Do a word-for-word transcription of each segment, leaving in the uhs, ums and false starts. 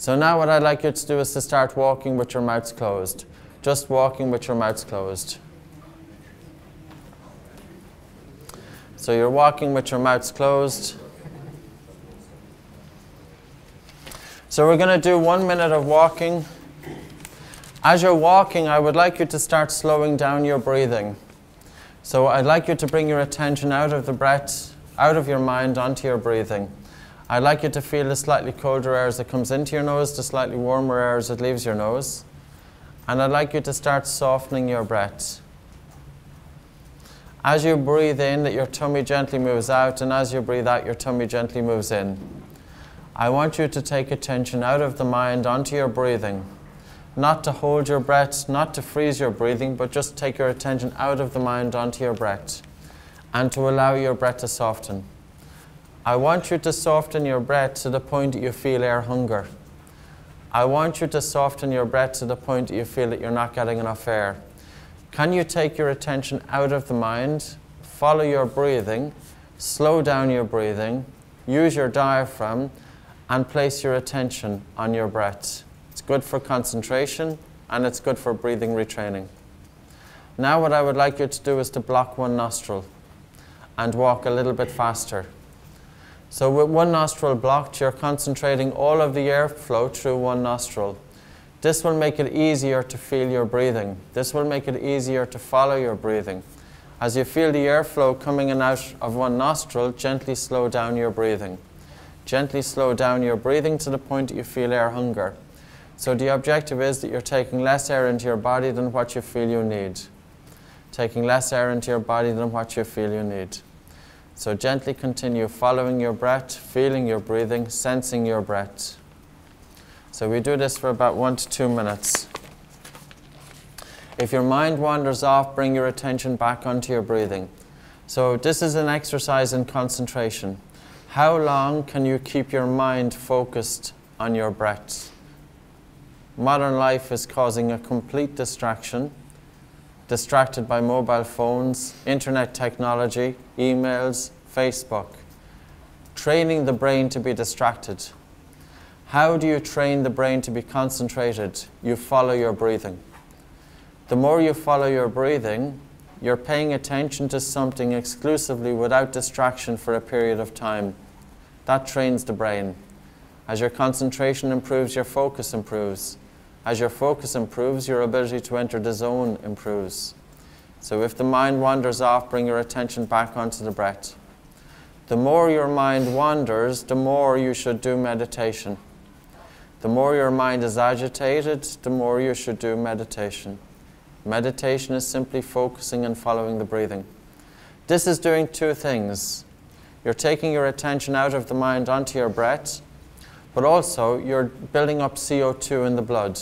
So now what I'd like you to do is to start walking with your mouth closed. Just walking with your mouth closed. So you're walking with your mouth closed. So we're going to do one minute of walking. As you're walking, I would like you to start slowing down your breathing. So I'd like you to bring your attention out of the breath, out of your mind, onto your breathing. I'd like you to feel the slightly colder air as it comes into your nose, the slightly warmer air as it leaves your nose. And I'd like you to start softening your breath. As you breathe in, that your tummy gently moves out, and as you breathe out, your tummy gently moves in. I want you to take attention out of the mind onto your breathing. Not to hold your breath, not to freeze your breathing, but just take your attention out of the mind onto your breath and to allow your breath to soften. I want you to soften your breath to the point that you feel air hunger. I want you to soften your breath to the point that you feel that you're not getting enough air. Can you take your attention out of the mind, follow your breathing, slow down your breathing, use your diaphragm, and place your attention on your breath? It's good for concentration, and it's good for breathing retraining. Now what I would like you to do is to block one nostril and walk a little bit faster. So with one nostril blocked, you're concentrating all of the airflow through one nostril. This will make it easier to feel your breathing. This will make it easier to follow your breathing. As you feel the airflow coming in out of one nostril, gently slow down your breathing. Gently slow down your breathing to the point that you feel air hunger. So the objective is that you're taking less air into your body than what you feel you need. Taking less air into your body than what you feel you need. So gently continue following your breath, feeling your breathing, sensing your breath. So we do this for about one to two minutes. If your mind wanders off, bring your attention back onto your breathing. So this is an exercise in concentration. How long can you keep your mind focused on your breath? Modern life is causing a complete distraction, distracted by mobile phones, internet technology, emails, Facebook, training the brain to be distracted. How do you train the brain to be concentrated? You follow your breathing. The more you follow your breathing, you're paying attention to something exclusively without distraction for a period of time. That trains the brain. As your concentration improves, your focus improves. As your focus improves, your ability to enter the zone improves. So if the mind wanders off, bring your attention back onto the breath. The more your mind wanders, the more you should do meditation. The more your mind is agitated, the more you should do meditation. Meditation is simply focusing and following the breathing. This is doing two things. You're taking your attention out of the mind onto your breath, but also you're building up C O two in the blood.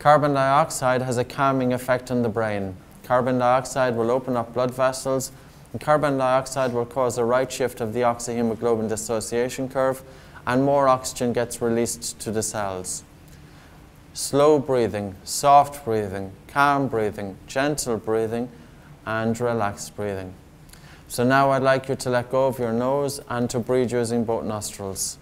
Carbon dioxide has a calming effect on the brain. Carbon dioxide will open up blood vessels, and carbon dioxide will cause a right shift of the oxyhemoglobin dissociation curve, and more oxygen gets released to the cells. Slow breathing, soft breathing, calm breathing, gentle breathing, and relaxed breathing. So now I'd like you to let go of your nose and to breathe using both nostrils.